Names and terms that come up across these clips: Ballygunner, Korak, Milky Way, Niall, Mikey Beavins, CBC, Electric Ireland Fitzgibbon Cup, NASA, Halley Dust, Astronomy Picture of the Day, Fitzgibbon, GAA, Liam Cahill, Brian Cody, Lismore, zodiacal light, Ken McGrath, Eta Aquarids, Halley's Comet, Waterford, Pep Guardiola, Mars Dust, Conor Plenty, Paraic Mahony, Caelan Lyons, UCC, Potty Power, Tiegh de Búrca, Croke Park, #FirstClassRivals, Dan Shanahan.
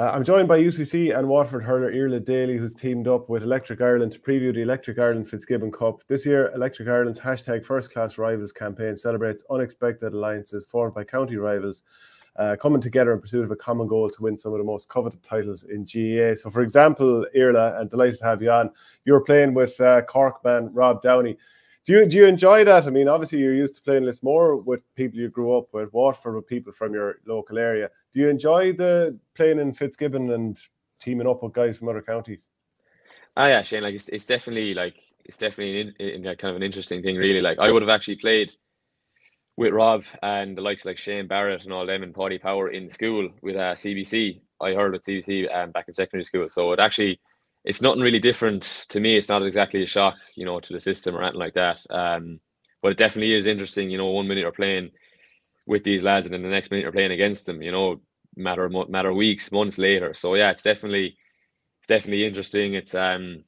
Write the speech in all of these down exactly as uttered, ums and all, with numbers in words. Uh, I'm joined by U C C and Waterford hurler Iarlaith Daly, who's teamed up with Electric Ireland to preview the Electric Ireland Fitzgibbon Cup. This year, Electric Ireland's hashtag First Class Rivals campaign celebrates unexpected alliances formed by county rivals uh, coming together in pursuit of a common goal to win some of the most coveted titles in G A A. So, for example, Iarlaith, and delighted to have you on, you're playing with uh, Cork man Rob Downey. Do you, do you enjoy that? I mean, obviously you're used to playing Lismore with people you grew up with, Waterford with people from your local area. Do you enjoy the playing in Fitzgibbon and teaming up with guys from other counties? Ah, yeah, Shane. Like it's, it's definitely like it's definitely an, in, in kind of an interesting thing, really. Like I would have actually played with Rob and the likes of like Shane Barrett and all them in Potty Power in school with uh, C B C. I heard with C B C um, back in secondary school, so it actually. It's nothing really different to me. It's not exactly a shock, you know, to the system or anything like that. Um, but it definitely is interesting, you know, one minute you're playing with these lads and then the next minute you're playing against them, you know, matter of, matter of weeks, months later. So, yeah, it's definitely it's definitely interesting. It's um,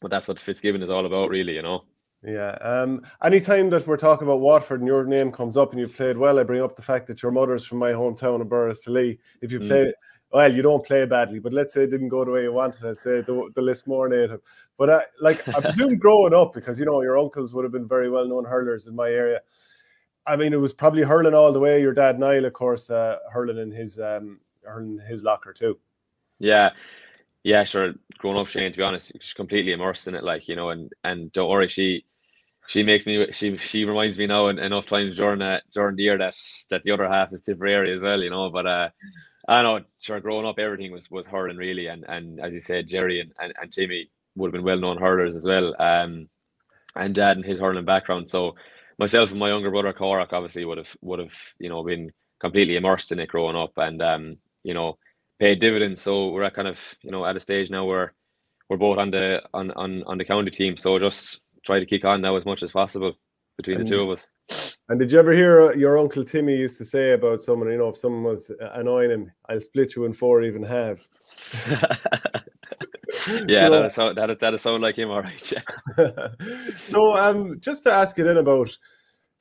but that's what Fitzgibbon is all about, really, you know. Yeah. Um, anytime that we're talking about Waterford and your name comes up and you've played well, I bring up the fact that your mother's from my hometown of Burrisaleigh. If you play... Mm. Well, you don't play badly, but let's say it didn't go the way you wanted. I'd say the, the Lismore native. But I, like, I presume growing up, because, you know, your uncles would have been very well-known hurlers in my area. I mean, it was probably hurling all the way. Your dad, Niall, of course, uh, hurling in his um, hurling his locker too. Yeah. Yeah, sure. Growing up, Shane, to be honest, she's completely immersed in it, like, you know, and, and don't worry, she... She makes me. She she reminds me now and enough times during that during the year that that the other half is Tipperary as well, you know. But uh, I know, sure, growing up, everything was was hurling really, and and as you said, Jerry and, and, and Timmy would have been well known hurlers as well. Um, and Dad and his hurling background. So myself and my younger brother Korak obviously would have would have you know been completely immersed in it growing up, and um, you know, paid dividends. So we're at kind of you know at a stage now where we're both on the on on on the county team. So just. Try to kick on now as much as possible between and, the two of us. And did you ever hear your uncle Timmy used to say about someone, you know, if someone was annoying him, I'll split you in four even halves. Yeah, so, that sound that that sound like him, all right. Yeah. So, um, just to ask you then about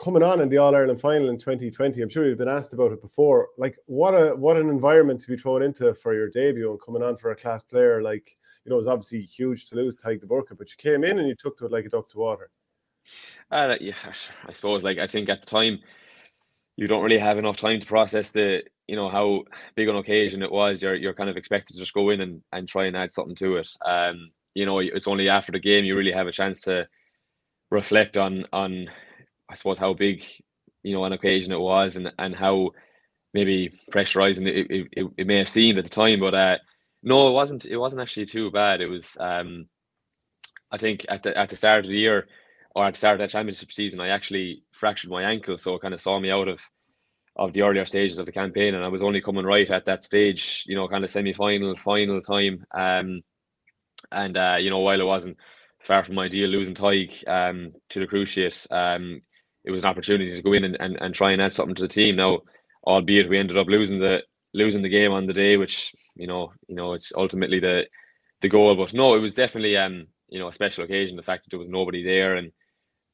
coming on in the All Ireland final in twenty twenty, I'm sure you've been asked about it before. Like, what a what an environment to be thrown into for your debut and coming on for a class player like. You know, it was obviously huge to lose Tiegh de Búrca, but you came in and you took to it like a duck to water. Uh, yeah, I suppose, like, I think at the time, you don't really have enough time to process the, you know, how big an occasion it was. You're you're kind of expected to just go in and, and try and add something to it. Um, you know, it's only after the game you really have a chance to reflect on, on I suppose, how big, you know, an occasion it was and, and how maybe pressurising it, it, it, it may have seemed at the time, but... Uh, No, it wasn't. It wasn't actually too bad. It was, um, I think, at the at the start of the year, or at the start of that championship season, I actually fractured my ankle, so it kind of saw me out of, of the earlier stages of the campaign, and I was only coming right at that stage, you know, kind of semi-final, final time, um, and uh, you know, while it wasn't far from ideal losing Tiegh um to the cruciate, um, it was an opportunity to go in and, and and try and add something to the team. Now, albeit we ended up losing the. losing the game on the day, which you know you know it's ultimately the the goal, but no, it was definitely um you know a special occasion. The fact that there was nobody there and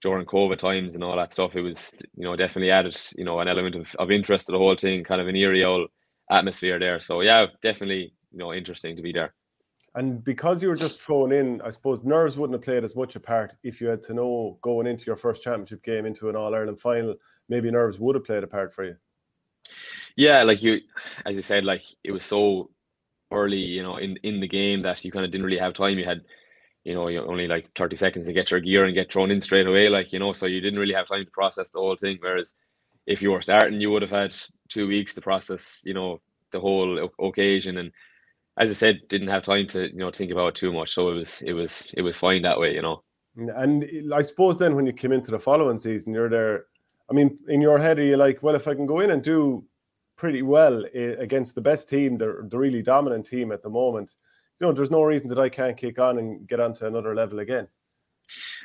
during COVID times and all that stuff, it was you know definitely added you know an element of, of interest to the whole thing, kind of an eerie old atmosphere there. So yeah, definitely you know interesting to be there. And because you were just thrown in, I suppose nerves wouldn't have played as much a part if you had to know going into your first championship game into an All-Ireland final, maybe nerves would have played a part for you. Yeah, like you, as you said, like it was so early, you know, in, in the game that you kind of didn't really have time. You had, you know, you only like thirty seconds to get your gear and get thrown in straight away, like, you know, so you didn't really have time to process the whole thing. Whereas if you were starting, you would have had two weeks to process, you know, the whole occasion. And as I said, didn't have time to, you know, think about it too much. So it was, it was, it was fine that way, you know. And I suppose then when you came into the following season, you're there. I mean, in your head, are you like, well, if I can go in and do pretty well against the best team, the, the really dominant team at the moment, you know, there's no reason that I can't kick on and get onto another level again.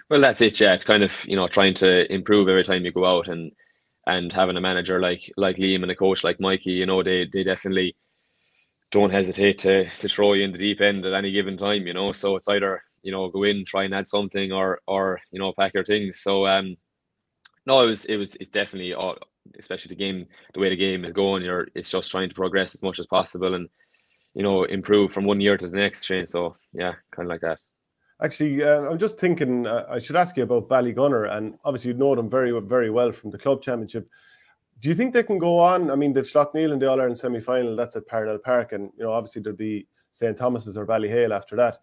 Well, that's it, yeah. It's kind of, you know, trying to improve every time you go out and and having a manager like like Liam and a coach like Mikey, you know, they they definitely don't hesitate to, to throw you in the deep end at any given time, you know. So it's either, you know, go in, try and add something or, or you know, pack your things. So, um, no, it was it was it's definitely all, especially the game the way the game is going. You're it's just trying to progress as much as possible, and you know, improve from one year to the next, Shane. So yeah, kind of like that. Actually, uh, I'm just thinking uh, I should ask you about Ballygunner, and obviously you know them very, very well from the club championship. Do you think they can go on? I mean, they've shot Neil in the All-Ireland semi-final. That's at Parnell Park, and you know, obviously there'll be Saint Thomas's or Ballyhale after that.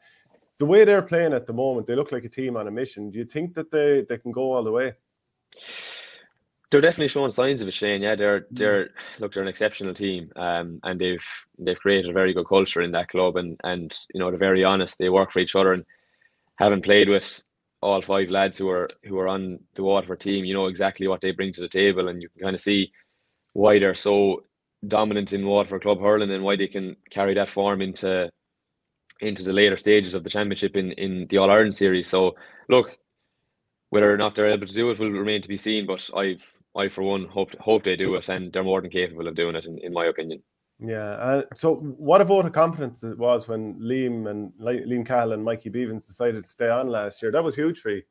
The way they're playing at the moment, they look like a team on a mission. Do you think that they, they can go all the way? They're definitely showing signs of it, Shane. Yeah, they're they're look, they're an exceptional team, um, and they've they've created a very good culture in that club, and and you know, they're very honest. They work for each other, and having played with all five lads who are who are on the Waterford team, you know exactly what they bring to the table, and you can kind of see why they're so dominant in Waterford club hurling and why they can carry that form into into the later stages of the championship in in the All-Ireland series. So look, whether or not they're able to do it will remain to be seen, but I, I for one, hope hope they do it, and they're more than capable of doing it, in, in my opinion. Yeah, uh, so what a vote of confidence it was when Liam and Liam Cahill and Mikey Beavins decided to stay on last year. That was huge for you.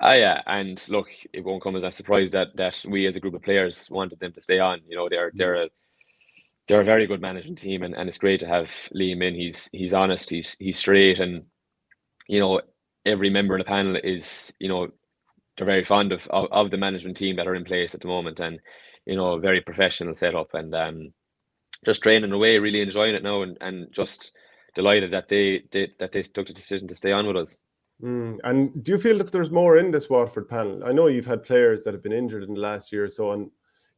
Ah, yeah, and look, it won't come as a surprise that that we as a group of players wanted them to stay on. You know, they're they're a they're a very good management team, and, and it's great to have Liam in. He's he's honest, he's he's straight, and you know, every member of the panel is, you know, they're very fond of, of, of the management team that are in place at the moment, and, you know, a very professional setup, and um, just training away, really enjoying it now, and, and just delighted that they, they that they took the decision to stay on with us. Mm. And do you feel that there's more in this Waterford panel? I know you've had players that have been injured in the last year or so, and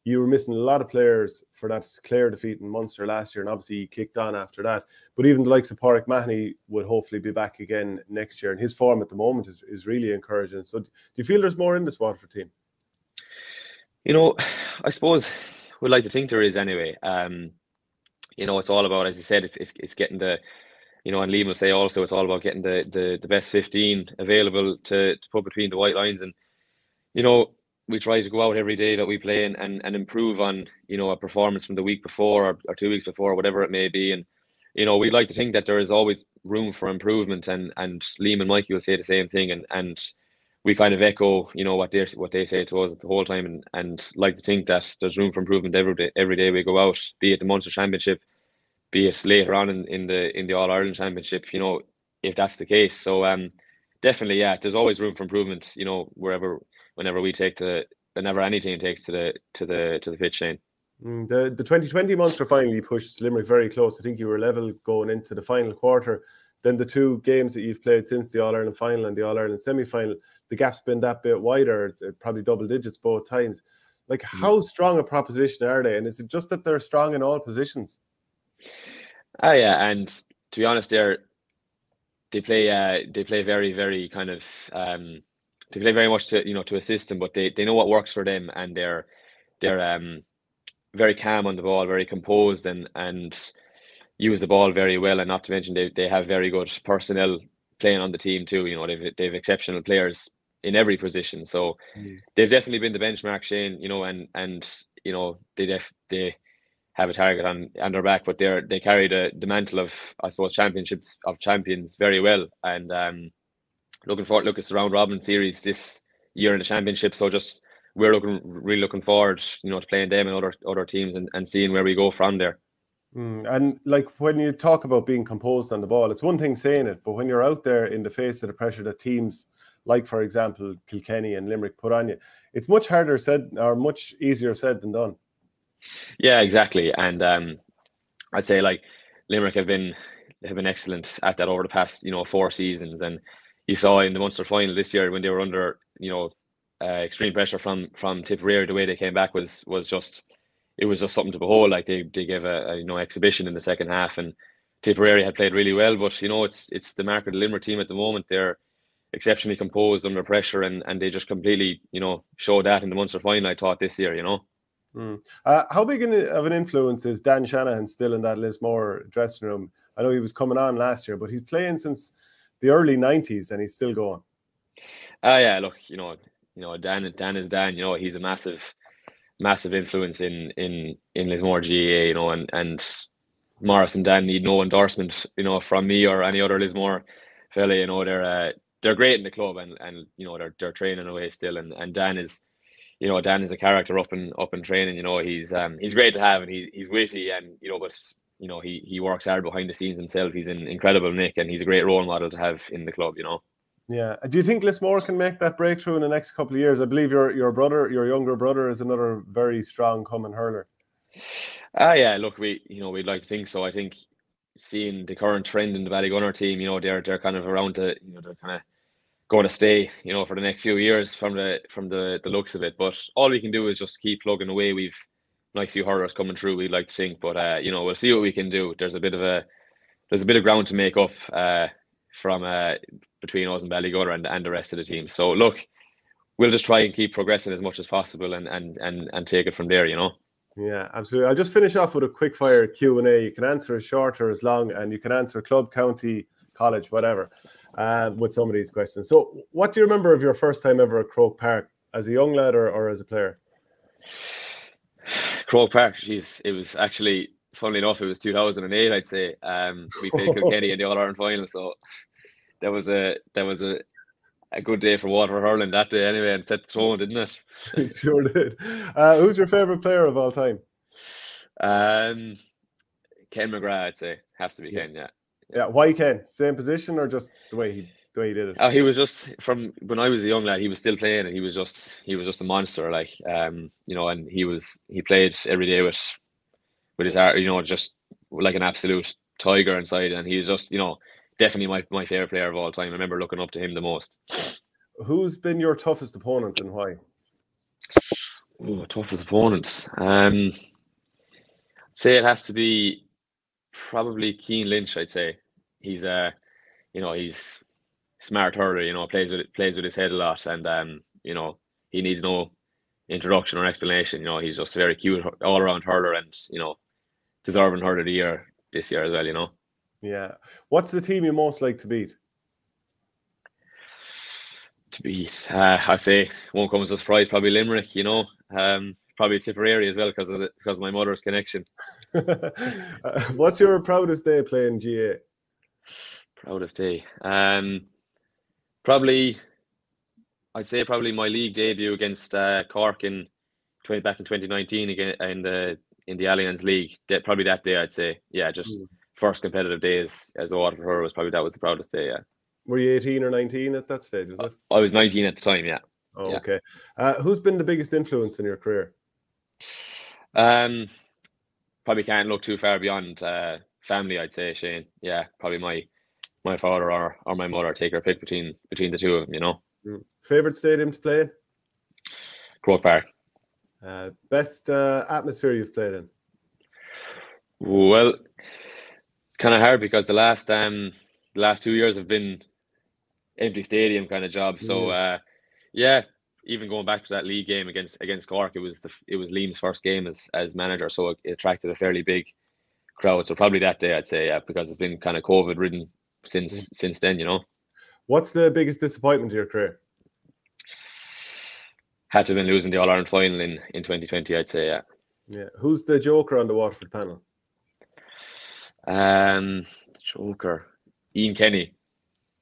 you were missing a lot of players for that Clare defeat in Munster last year, and obviously he kicked on after that. But even the likes of Paraic Mahony would hopefully be back again next year, and his form at the moment is, is really encouraging. So do you feel there's more in this Waterford team? You know, I suppose we'd like to think there is anyway. Um, you know, it's all about, as you said, it's, it's, it's getting the, you know, and Liam will say also, it's all about getting the, the, the best fifteen available to, to put between the white lines. And, you know, we try to go out every day that we play and, and, and improve on, you know, a performance from the week before or, or two weeks before, or whatever it may be. And, you know, we'd like to think that there is always room for improvement, and, and Liam and Mikey will say the same thing. And, and we kind of echo, you know, what they what they say to us the whole time, and, and like to think that there's room for improvement every day, every day we go out, be it the Munster Championship, be it later on in, in the in the All-Ireland Championship, you know, if that's the case. So, um, definitely, yeah, there's always room for improvement, you know, wherever, whenever we take to, whenever any team takes to the to the to the pitch, Shane. The the twenty twenty Munster finally pushed Limerick very close. I think you were level going into the final quarter. Then the two games that you've played since the All Ireland final and the All Ireland semi final, the gap's been that bit wider, probably double digits both times. Like, mm. how strong a proposition are they? And is it just that they're strong in all positions? Ah, yeah, and to be honest, they're. They play, uh, they play very, very kind of, um, they play very much to, you know, to a system, but they, they know what works for them, and they're, they're um, very calm on the ball, very composed, and, and use the ball very well. And not to mention they, they have very good personnel playing on the team too. You know, they've, they've exceptional players in every position. So mm. they've definitely been the benchmark, Shane, you know, and, and, you know, they, def they, have a target on, on their back, but they're they carry the, the mantle of, I suppose, championships of champions very well. And um, looking forward, look, it's the round robin series this year in the championship. So just we're looking really looking forward, you know, to playing them and other other teams, and, and seeing where we go from there. Mm, and like when you talk about being composed on the ball, it's one thing saying it, but when you're out there in the face of the pressure that teams like, for example, Kilkenny and Limerick put on you, it's much harder said or much easier said than done. Yeah, exactly. And um, I'd say like Limerick have been have been excellent at that over the past, you know, four seasons. And you saw in the Munster final this year when they were under, you know, uh, extreme pressure from from Tipperary, the way they came back was was just it was just something to behold. Like they they gave a, a you know exhibition in the second half, and Tipperary had played really well, but you know it's it's the mark of the Limerick team at the moment. They're exceptionally composed under pressure, and and they just completely you know showed that in the Munster final. I thought this year, you know. Mm. Uh, how big an, of an influence is Dan Shanahan still in that Lismore dressing room? I know he was coming on last year, but he's playing since the early nineties, and he's still going. Ah, uh, yeah. Look, you know, you know, Dan, Dan is Dan. You know, he's a massive, massive influence in in in Lismore G A A. You know, and and Morris and Dan need no endorsement, you know, from me or any other Lismore fella. You know, they're uh, they're great in the club, and and you know they're they're training away still, and and Dan is. You know, Dan is a character up and up in training. You know, he's um he's great to have, and he he's witty, and you know, but you know, he he works hard behind the scenes himself. He's in incredible nick, and he's a great role model to have in the club, you know. Yeah. Do you think Lismore can make that breakthrough in the next couple of years? I believe your your brother, your younger brother, is another very strong coming hurler. Ah, uh, yeah. Look, we you know we'd like to think so. I think seeing the current trend in the Ballygunner team, you know, they're they're kind of around to you know they're kind of going to stay, you know, for the next few years from the from the the looks of it. But all we can do is just keep plugging away. We've nice few hurlers coming through, we'd like to think, but uh, you know, we'll see what we can do. There's a bit of a there's a bit of ground to make up uh, from uh, between us and Ballygunner and and the rest of the team. So look, we'll just try and keep progressing as much as possible and and and and take it from there, you know. Yeah, absolutely. I'll just finish off with a quick fire Q and A. You can answer as short or as long, and you can answer club, county, college, whatever, uh, with some of these questions. So, what do you remember of your first time ever at Croke Park as a young lad or, or as a player? Croke Park, geez, it was actually, funnily enough, it was two thousand eight, I'd say. Um, we played Kilkenny in the All-Ireland final, so that was a that was a, a good day for Waterford hurling that day anyway, and set the tone, didn't it? It sure did. Uh, who's your favourite player of all time? Um, Ken McGrath, I'd say. Has to be yeah. Ken, yeah. Yeah, why Ken? Same position or just the way he the way he did it? Oh, he was just, from when I was a young lad, he was still playing, and he was just he was just a monster, like um, you know, and he was he played every day with with his heart, you know, just like an absolute tiger inside, and he was just, you know, definitely my my favorite player of all time. I remember looking up to him the most. Who's been your toughest opponent and why? Ooh, toughest opponents. Um, I'd say it has to be probably Keane Lynch. I'd say he's a, uh, you know, he's smart hurler. You know, plays with plays with his head a lot, and um, you know, he needs no introduction or explanation. You know, he's just a very cute all around hurler, and you know, deserving hurler of the year this year as well. You know. Yeah. What's the team you most like to beat? To beat, uh, I say, won't come as a surprise. Probably Limerick. You know. Um, Probably Tipperary as well, because of the, because of my mother's connection. uh, what's your proudest day playing G A A? Proudest day, um, probably I'd say probably my league debut against uh, Cork in twenty back in twenty nineteen again in the in the Allianz League. De probably that day, I'd say. Yeah, just mm. first competitive day as as a Waterford was probably that was the proudest day. Yeah. Were you eighteen or nineteen at that stage? Was it? I was nineteen at the time. Yeah. Oh, yeah. Okay. Uh, who's been the biggest influence in your career? Um, probably can't look too far beyond uh, family, I'd say, Shane. Yeah, probably my my father or, or my mother. Take her pick between between the two of them, you know. Mm. Favorite stadium to play in? Croke Park. Uh, best uh, atmosphere you've played in? Well, kind of hard because the last um the last two years have been empty stadium kind of job. So mm. uh, yeah. Even going back to that league game against against Cork, it was the it was Liam's first game as as manager, so it attracted a fairly big crowd. So probably that day, I'd say, yeah, because it's been kind of COVID ridden since mm-hmm. since then, you know. What's the biggest disappointment of your career? Had to have been losing the All Ireland final in in twenty twenty, I'd say, yeah. Yeah. Who's the joker on the Waterford panel? Um, joker, Ian Kenny.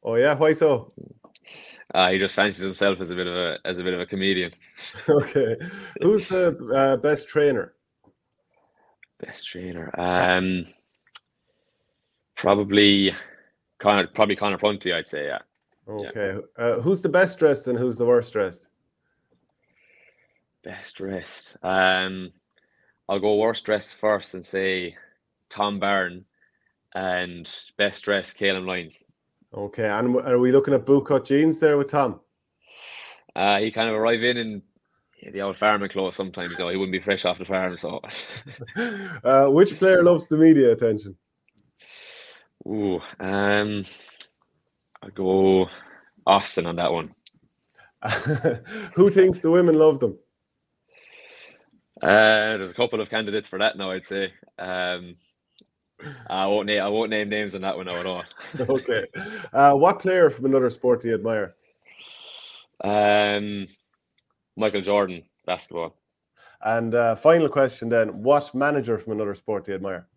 Oh yeah, why so? Uh, he just fancies himself as a bit of a as a bit of a comedian. Okay, who's the uh, best trainer? Best trainer, um, probably Conor, probably Conor Plenty, I'd say. Yeah. Okay, yeah. Uh, who's the best dressed and who's the worst dressed? Best dressed. Um, I'll go worst dressed first and say Tom Byrne, and best dressed Caelan Lyons. Okay, and are we looking at bootcut jeans there with Tom? Uh, he kind of arrive in in the old farming clothes sometimes, though. He wouldn't be fresh off the farm, so. uh, which player loves the media attention? Ooh, um, I'll go Austin on that one. Who thinks the women love them? Uh, there's a couple of candidates for that now, I'd say. Um... I won't name I won't name names on that one now at all. Okay. Uh, what player from another sport do you admire? Um, Michael Jordan, basketball. And uh, final question then: what manager from another sport do you admire?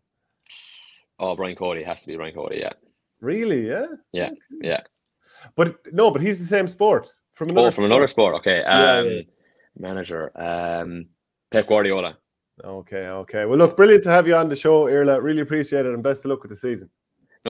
Oh, Brian Cody. Has to be Brian Cody. Yeah. Really? Yeah. Yeah. Okay. Yeah. But no, but he's the same sport from another. Oh, from sport. another sport. Okay. Um, yeah, yeah. Manager. Um, Pep Guardiola. Okay, okay. Well, look, brilliant to have you on the show, Iarlaith. Really appreciate it, and best of luck with the season.